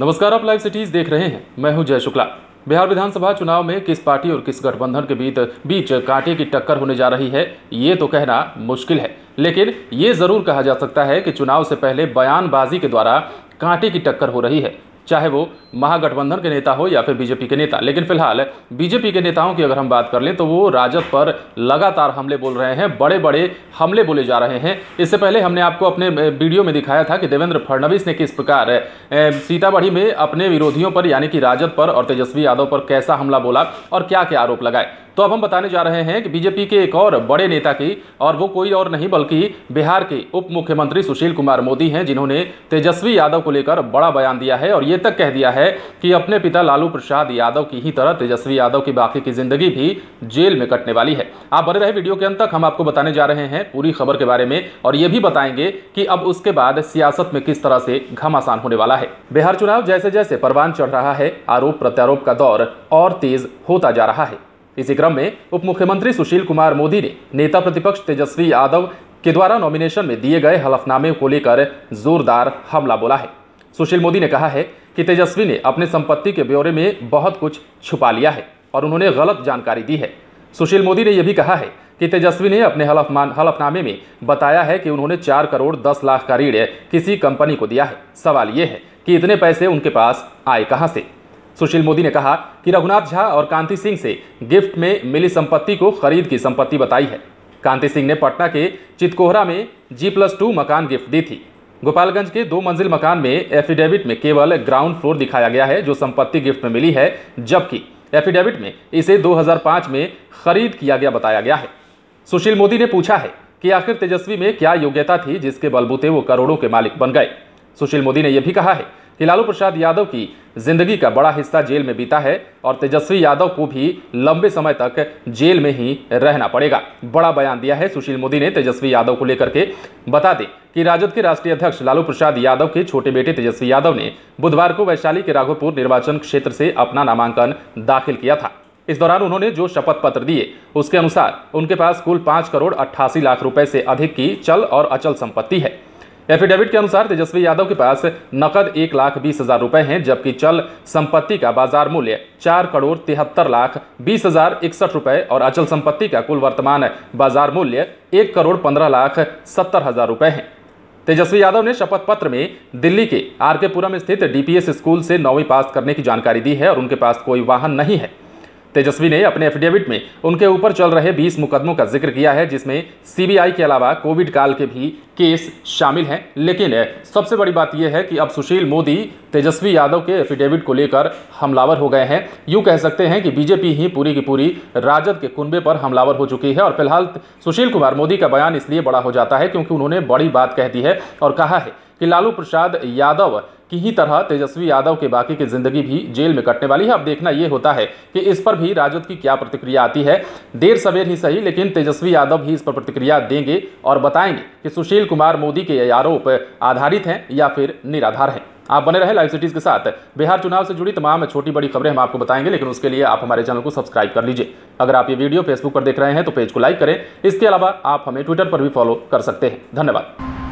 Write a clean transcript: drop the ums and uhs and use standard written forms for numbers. नमस्कार, आप live cities देख रहे हैं। मैं हूं जय शुक्ला। बिहार विधानसभा चुनाव में किस पार्टी और किस गठबंधन के बीच कांटे की टक्कर होने जा रही है, ये तो कहना मुश्किल है, लेकिन ये जरूर कहा जा सकता है कि चुनाव से पहले बयानबाजी के द्वारा कांटे की टक्कर हो रही है। चाहे वो महागठबंधन के नेता हो या फिर बीजेपी के नेता, लेकिन फिलहाल बीजेपी के नेताओं की अगर हम बात कर लें तो वो राजद पर लगातार हमले बोल रहे हैं, बड़े बड़े हमले बोले जा रहे हैं। इससे पहले हमने आपको अपने वीडियो में दिखाया था कि देवेंद्र फडणवीस ने किस प्रकार सीतामढ़ी में अपने विरोधियों पर यानी कि राजद पर और तेजस्वी यादव पर कैसा हमला बोला और क्या क्या आरोप लगाए। तो अब हम बताने जा रहे हैं कि बीजेपी के एक और बड़े नेता की, और वो कोई और नहीं बल्कि बिहार के उप मुख्यमंत्री सुशील कुमार मोदी हैं, जिन्होंने तेजस्वी यादव को लेकर बड़ा बयान दिया है और ये तक कह दिया है कि अपने पिता लालू प्रसाद यादव की ही तरह तेजस्वी यादव की बाकी की जिंदगी भी जेल में कटने वाली है। आप बने रहे वीडियो के अंत तक, हम आपको बताने जा रहे हैं पूरी खबर के बारे में और ये भी बताएंगे कि अब उसके बाद सियासत में किस तरह से घमासान होने वाला है। बिहार चुनाव जैसे जैसे परवान चढ़ रहा है, आरोप प्रत्यारोप का दौर और तेज होता जा रहा है। इसी क्रम में उप मुख्यमंत्री सुशील कुमार मोदी ने नेता प्रतिपक्ष तेजस्वी यादव के द्वारा नॉमिनेशन में दिए गए हलफनामे को लेकर जोरदार हमला बोला है। सुशील मोदी ने कहा है कि तेजस्वी ने अपने संपत्ति के ब्यौरे में बहुत कुछ छुपा लिया है और उन्होंने गलत जानकारी दी है। सुशील मोदी ने यह भी कहा है कि तेजस्वी ने अपने हलफनामे में बताया है कि उन्होंने 4 करोड़ 10 लाख का ऋण किसी कंपनी को दिया है। सवाल ये है कि इतने पैसे उनके पास आए कहाँ से। सुशील मोदी ने कहा कि रघुनाथ झा और कांति सिंह से गिफ्ट में मिली संपत्ति को खरीद की संपत्ति बताई है। कांति सिंह ने पटना के चितकोहरा में G+2 मकान गिफ्ट दी थी। गोपालगंज के 2 मंजिल मकान में एफिडेविट में केवल ग्राउंड फ्लोर दिखाया गया है जो संपत्ति गिफ्ट में मिली है, जबकि एफिडेविट में इसे 2005 में खरीद किया गया बताया गया है। सुशील मोदी ने पूछा है कि आखिर तेजस्वी में क्या योग्यता थी जिसके बलबूते वो करोड़ों के मालिक बन गए। सुशील मोदी ने यह भी कहा है कि लालू प्रसाद यादव की जिंदगी का बड़ा हिस्सा जेल में बीता है और तेजस्वी यादव को भी लंबे समय तक जेल में ही रहना पड़ेगा। बड़ा बयान दिया है सुशील मोदी ने तेजस्वी यादव को लेकर के। बता दें कि राजद के राष्ट्रीय अध्यक्ष लालू प्रसाद यादव के छोटे बेटे तेजस्वी यादव ने बुधवार को वैशाली के राघोपुर निर्वाचन क्षेत्र से अपना नामांकन दाखिल किया था। इस दौरान उन्होंने जो शपथ पत्र दिए उसके अनुसार उनके पास कुल 5 करोड़ 88 लाख रुपए से अधिक की चल और अचल संपत्ति है। एफिडेविट के अनुसार तेजस्वी यादव के पास नकद 1,20,000 रुपए हैं, जबकि चल संपत्ति का बाजार मूल्य 4,73,20,061 रुपए और अचल संपत्ति का कुल वर्तमान बाजार मूल्य 1,15,70,000 रुपए है। तेजस्वी यादव ने शपथ पत्र में दिल्ली के आरकेपुरम स्थित DPS स्कूल से 9वीं पास करने की जानकारी दी है और उनके पास कोई वाहन नहीं है। तेजस्वी ने अपने एफिडेविट में उनके ऊपर चल रहे 20 मुकदमों का जिक्र किया है, जिसमें CBI के अलावा कोविड काल के भी केस शामिल हैं। लेकिन सबसे बड़ी बात यह है कि अब सुशील मोदी तेजस्वी यादव के एफिडेविट को लेकर हमलावर हो गए हैं। यूं कह सकते हैं कि बीजेपी ही पूरी की पूरी राजद के कुनबे पर हमलावर हो चुकी है। और फिलहाल सुशील कुमार मोदी का बयान इसलिए बड़ा हो जाता है क्योंकि उन्होंने बड़ी बात कह दी है और कहा है कि लालू प्रसाद यादव की ही तरह तेजस्वी यादव के बाकी की जिंदगी भी जेल में कटने वाली है। अब देखना यह होता है कि इस पर भी राजद की क्या प्रतिक्रिया आती है। देर सवेर ही सही, लेकिन तेजस्वी यादव ही इस पर प्रतिक्रिया देंगे और बताएंगे कि सुशील कुमार मोदी के ये आरोप आधारित हैं या फिर निराधार हैं। आप बने रहे लाइव सिटीज के साथ। बिहार चुनाव से जुड़ी तमाम छोटी बड़ी खबरें हम आपको बताएंगे, लेकिन उसके लिए आप हमारे चैनल को सब्सक्राइब कर लीजिए। अगर आप ये वीडियो फेसबुक पर देख रहे हैं तो पेज को लाइक करें। इसके अलावा आप हमें ट्विटर पर भी फॉलो कर सकते हैं। धन्यवाद।